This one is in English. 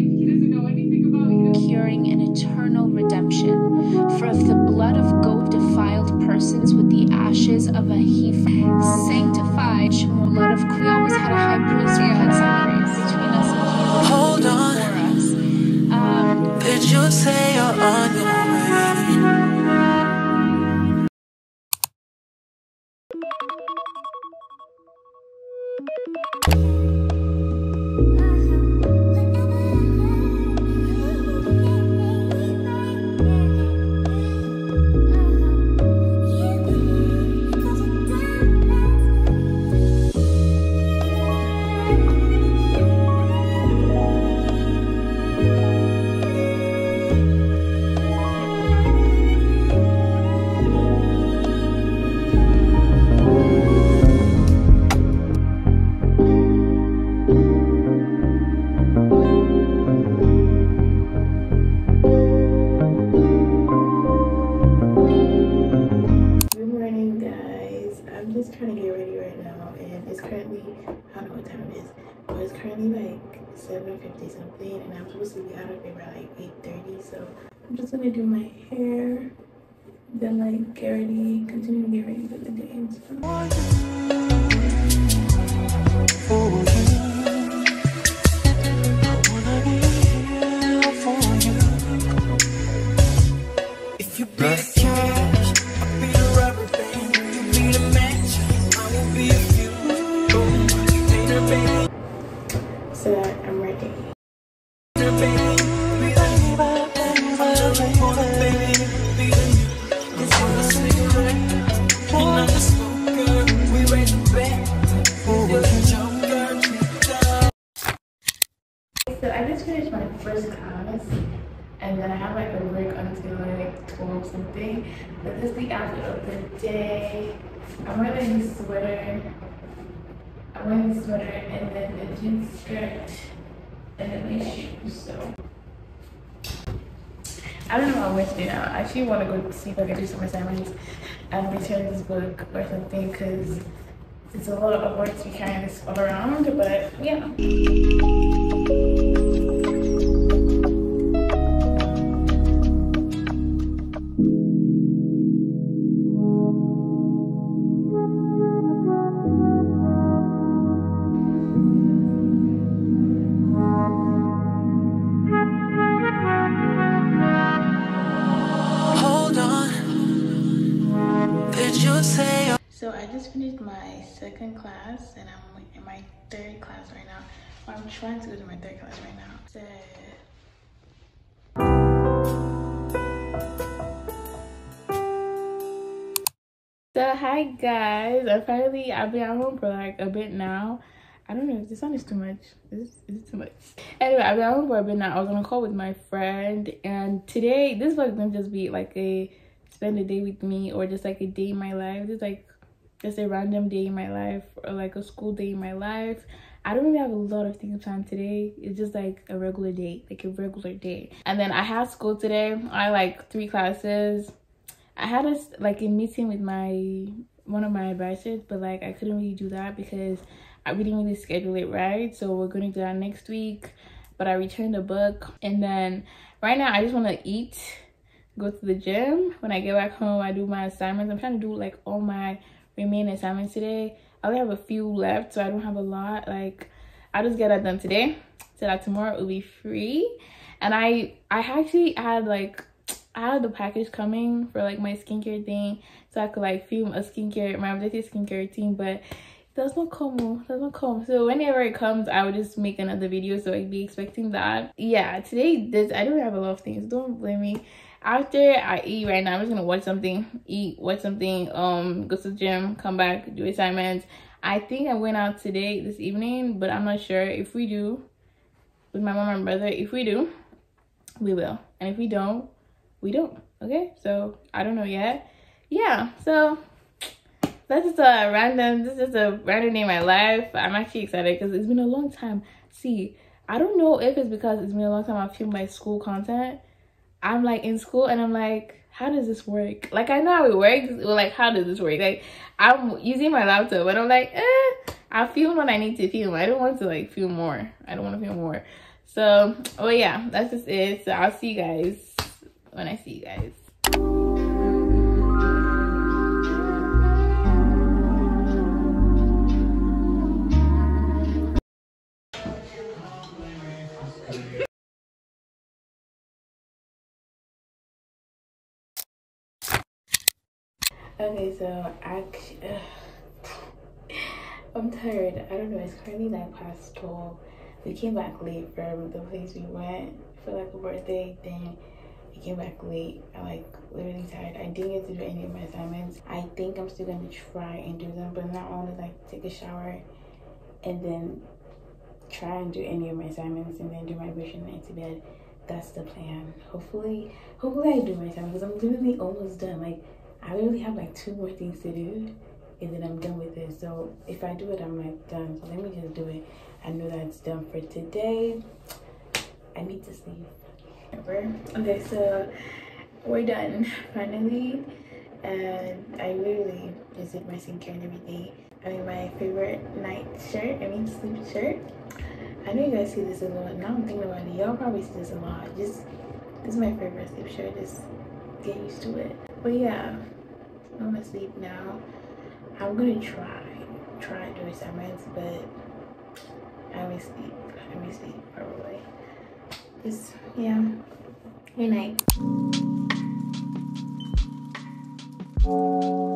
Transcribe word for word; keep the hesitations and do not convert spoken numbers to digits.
he doesn't know anything about. Securing an eternal redemption. For if the blood of goat defiled persons with the ashes of a heaf sanctified, blood of we always had a high priest. We had sacrifice between us and he hold on for us. Um, Could you say you're on your way? Something, and I'm supposed to be out of bed by like eight thirty, so I'm just gonna do my hair, then like get ready, continue to get ready for the day and stuff. But this is the outfit of the day. I'm wearing this sweater. I'm wearing the sweater and then the jeans skirt and then these shoes. So I don't know what I want to do now. I actually want to go see if I can do summer ceremonies and return this book or something because it's a lot of work to be carrying this all around. But yeah. Second class, and I'm in my third class right now. Or I'm trying to go to my third class right now. So So hi guys, apparently I've been at home for like a bit now. I don't know if this sound is too much. Is this, is it too much? Anyway, I've been at home for a bit now. I was on a call with my friend, and today this vlog is gonna just be like a spend a day with me, or just like a day in my life. It's like just a random day in my life, or like a school day in my life. I don't really have a lot of things planned today. It's just like a regular day, like a regular day. And then I had school today. I had like three classes. I had a, like a meeting with my one of my advisors, but like I couldn't really do that because I we didn't really schedule it right. So we're gonna do that next week. But I returned the book, and then right now I just want to eat, go to the gym. When I get back home, I do my assignments. I'm trying to do like all my remain assignments today. I only have a few left, so I don't have a lot. Like I'll just get that done today so that tomorrow will be free. And i i actually had like i had the package coming for like my skincare thing, so I could like film a skincare my objective skincare routine, but it does not come it does not come so whenever it comes I would just make another video, so I'd be expecting that. Yeah, today this I don't have a lot of things, don't blame me. After I eat right now, I'm just gonna watch something, eat, watch something, um, go to the gym, come back, do assignments. I think I went out today, this evening, but I'm not sure. If we do, with my mom and brother, if we do, we will. And if we don't, we don't, okay? So, I don't know yet. Yeah, so, that's just a random, this is a random day in my life. I'm actually excited because it's been a long time. See, I don't know if it's because it's been a long time I've filmed my school content. I'm like in school and I'm like, how does this work? Like I know how it works, but like how does this work? Like I'm using my laptop and I'm like, eh, I'll film when I need to film. I don't want to like film more. I don't want to film more. So, oh well, yeah, that's just it. So I'll see you guys when I see you guys. Okay, so I, uh, I'm tired. I don't know. It's currently like past twelve. We came back late from the place we went for like a birthday thing. We came back late. I'm like literally tired. I didn't get to do any of my assignments. I think I'm still gonna try and do them, but not only like take a shower and then try and do any of my assignments and then do my brush and then to bed. That's the plan. Hopefully, hopefully I do my time because I'm literally almost done. Like I literally have like two more things to do. And then I'm done with it. So if I do it, I'm like done. So let me just do it. I know that's done for today. I need to sleep. Okay, so we're done finally. And I literally just did my skincare and everything. I mean, my favorite night shirt. I mean, sleep shirt. I know you guys see this a lot. Now I'm thinking about it. Y'all probably see this a lot. Just this is my favorite sleep shirt. Just get used to it. But yeah, I'm gonna sleep now. I'm gonna try, try to do assignments, but I may sleep, I may sleep probably. Just, yeah, good night.